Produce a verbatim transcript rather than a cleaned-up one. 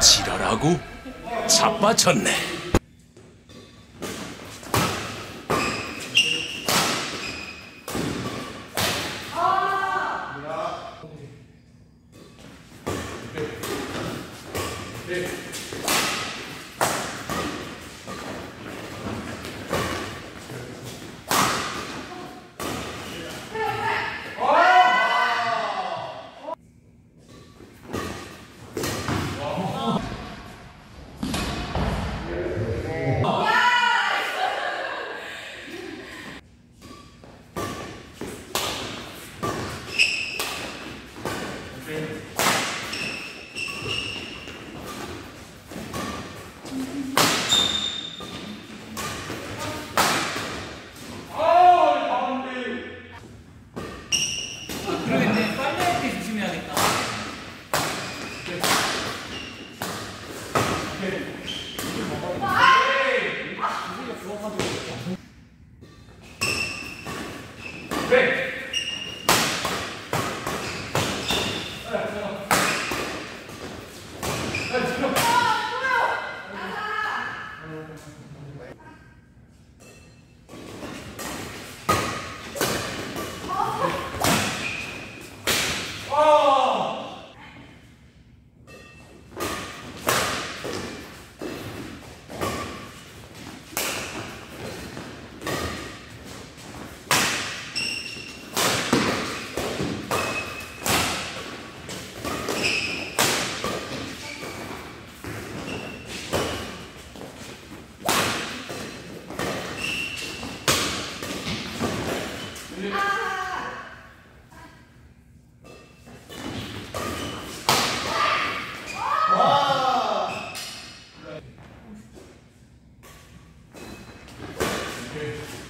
지랄하고 자빠졌네. Okay.